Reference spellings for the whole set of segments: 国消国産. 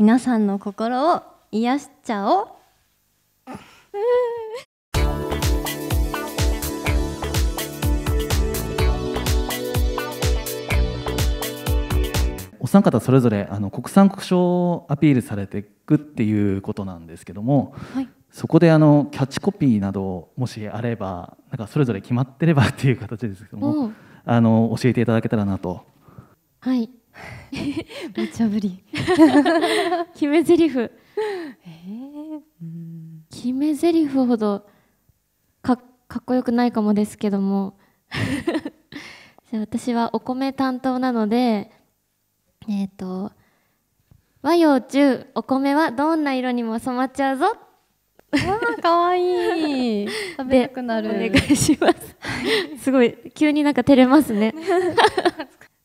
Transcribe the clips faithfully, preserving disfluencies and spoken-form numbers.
皆さんの心を癒しちゃおう。お三方それぞれあの国産国消をアピールされていくっていうことなんですけども、はい、そこであのキャッチコピーなどもしあればなんかそれぞれ決まってればっていう形ですけども、あの教えていただけたらなと。はいめっちゃぶり決め台詞、えー、うん決め台詞ほど か, かっこよくないかもですけどもじゃあ私はお米担当なので、えーと和洋中お米はどんな色にも染まっちゃうぞ。わあかわいい食べたくなる。お願いしますすごい急になんか照れますね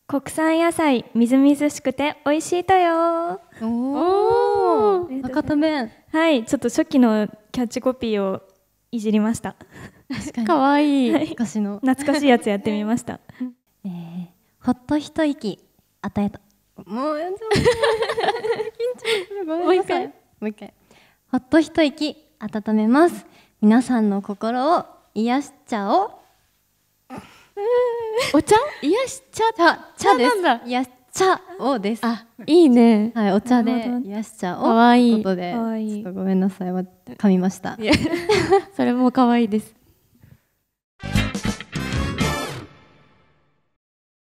国産野菜みずみずしくて美味しいとよ。おお博多弁、はい、ちょっと初期のキャッチコピーをいじりました。確かにかわいい、はい、昔の懐かしいやつやってみました、えー、ほっと一息与えた。もう緊張する。ごめんなさい。もう一回。ほっと一息温めます。皆さんの心を癒しちゃおう。お茶？癒しちゃ茶です。癒し茶をです。あ、いいね。はい、お茶で癒しちゃおう。可愛い。ということで、ちょっとごめんなさい、噛みました。それも可愛いです。